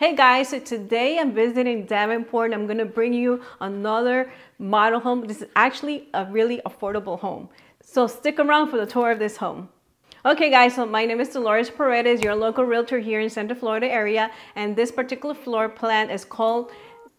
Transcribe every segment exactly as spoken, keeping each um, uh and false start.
Hey guys, so today I'm visiting Davenport and I'm going to bring you another model home. This is actually a really affordable home. So stick around for the tour of this home. Okay guys, so my name is Dolores Paredes, your local realtor here in Central Florida area, and this particular floor plan is called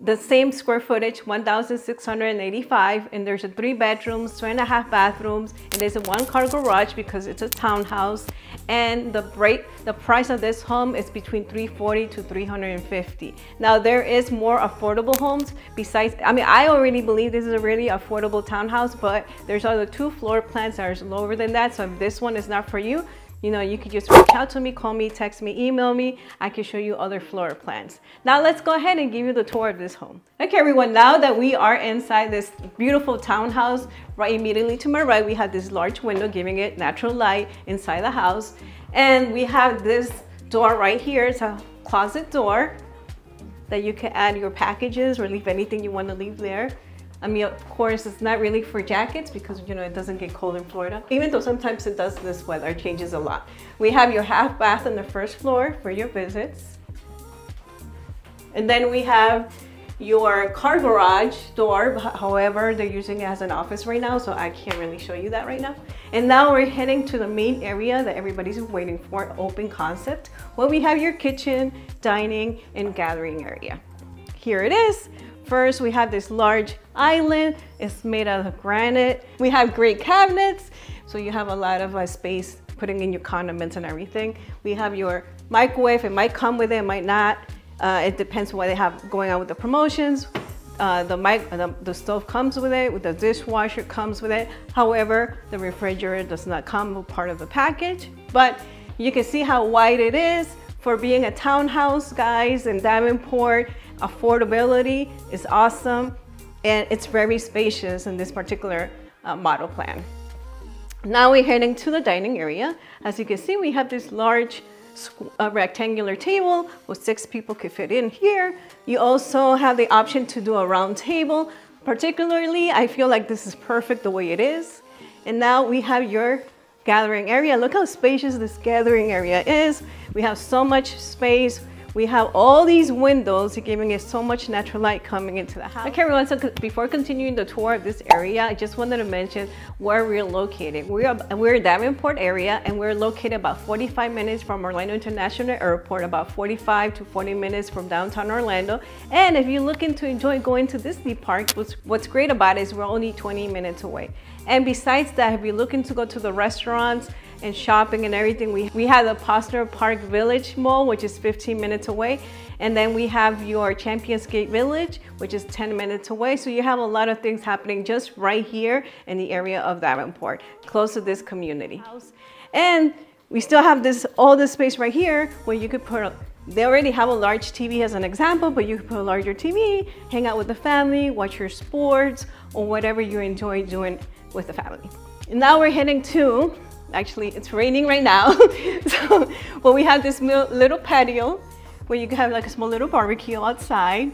the same square footage, one thousand six hundred eighty-five, and there's a three bedrooms, two and a half bathrooms, and there's a one car garage because it's a townhouse. And the rate, the price of this home is between three forty to three fifty. Now there is more affordable homes besides, I mean, I already believe this is a really affordable townhouse, but there's other two floor plans that are lower than that. So if this one is not for you, you know, you could just reach out to me, call me, text me, email me. I can show you other floor plans. Now let's go ahead and give you the tour of this home. Okay everyone, now that we are inside this beautiful townhouse, right immediately to my right, we have this large window giving it natural light inside the house. And we have this door right here. It's a closet door that you can add your packages or leave anything you want to leave there. I mean, of course, it's not really for jackets because, you know, it doesn't get cold in Florida, even though sometimes it does. This weather changes a lot. We have your half bath on the first floor for your visits. And then we have your car garage door. However, they're using it as an office right now, so I can't really show you that right now. And now we're heading to the main area that everybody's waiting for, open concept. Well, we have your kitchen, dining, and gathering area. Here it is. First, we have this large island. It's made out of granite. We have great cabinets, so you have a lot of uh, space putting in your condiments and everything. We have your microwave. It might come with it, it might not. Uh, it depends what they have going on with the promotions. Uh, the, mic the, the stove comes with it, the dishwasher comes with it. However, the refrigerator does not come with part of the package, but you can see how wide it is. For being a townhouse, guys, in Davenport, affordability is awesome, and it's very spacious in this particular uh, model plan. Now we're heading to the dining area. As you can see, we have this large uh, rectangular table with six people could fit in here. You also have the option to do a round table. Particularly, I feel like this is perfect the way it is. And now we have your gathering area. Look how spacious this gathering area is. We have so much space. We have all these windows giving us so much natural light coming into the house. Okay everyone, so before continuing the tour of this area, I just wanted to mention where we're located. We are, we're in Davenport area, and we're located about forty-five minutes from Orlando International Airport, about forty-five to forty minutes from downtown Orlando. And if you're looking to enjoy going to Disney Park, what's, what's great about it is we're only twenty minutes away. And besides that, if you're looking to go to the restaurants and shopping and everything, we, we have the Posner Park Village Mall, which is fifteen minutes away. And then we have your Champions Gate Village, which is ten minutes away. So you have a lot of things happening just right here in the area of Davenport, close to this community. And we still have this, all this space right here where you could put, they already have a large T V as an example, but you could put a larger T V, hang out with the family, watch your sports, or whatever you enjoy doing with the family. And now we're heading to, actually it's raining right now, so well, we have this little patio where you can have like a small little barbecue outside.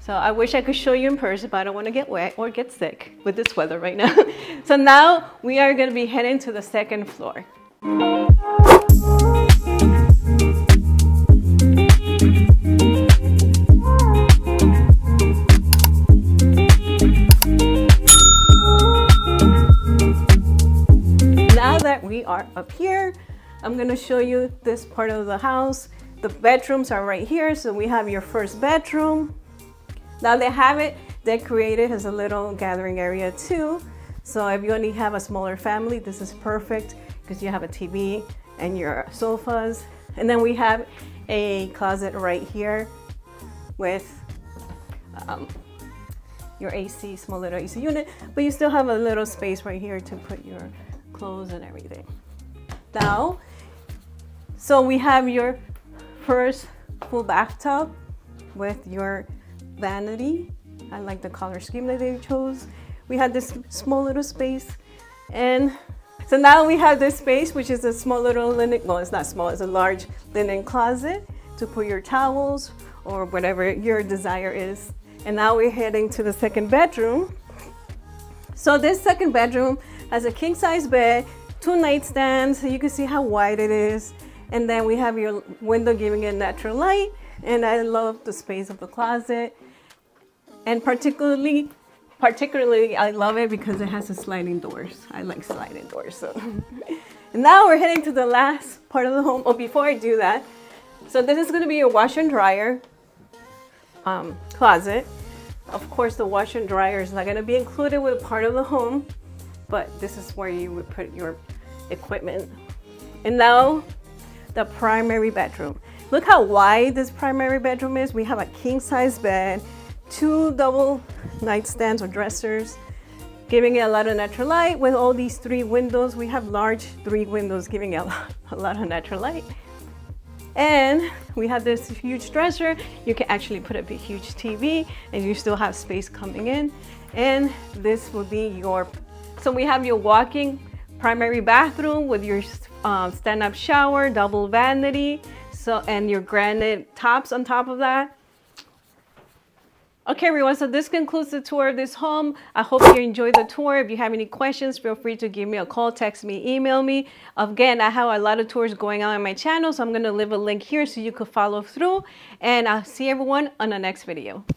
So I wish I could show you in person, but I don't want to get wet or get sick with this weather right now. So now we are going to be heading to the second floor. We are up here. I'm gonna show you this part of the house. The bedrooms are right here. So we have your first bedroom. Now they have it decorated as a little gathering area too. So if you only have a smaller family, this is perfect because you have a T V and your sofas. And then we have a closet right here with um, your A C, small little A C unit, but you still have a little space right here to put your clothes and everything. Now, so we have your first full bathtub with your vanity. I like the color scheme that they chose. We had this small little space, and so now we have this space, which is a small little linen, well, it's not small, it's a large linen closet to put your towels or whatever your desire is. And now we're heading to the second bedroom. So this second bedroom has a king-size bed, two nightstands, so you can see how wide it is. And then we have your window giving it natural light. and I love the space of the closet. And particularly, particularly I love it because it has a sliding doors. I like sliding doors. So. And now we're heading to the last part of the home. Oh, before I do that, so this is going to be your washer and dryer um, closet. Of course, the washer and dryer is not going to be included with part of the home, but this is where you would put your equipment. And now the primary bedroom. Look how wide this primary bedroom is. We have a king size bed, two double nightstands or dressers, giving it a lot of natural light. With all these three windows, we have large three windows giving it a lot, a lot of natural light. And we have this huge dresser. You can actually put up a huge T V and you still have space coming in. And this will be your, so we have your walk-in primary bathroom with your um, stand-up shower, double vanity, so and your granite tops on top of that. Okay, everyone, so this concludes the tour of this home. I hope you enjoyed the tour. If you have any questions, feel free to give me a call, text me, email me. Again, I have a lot of tours going on on my channel, so I'm going to leave a link here so you could follow through. And I'll see everyone on the next video.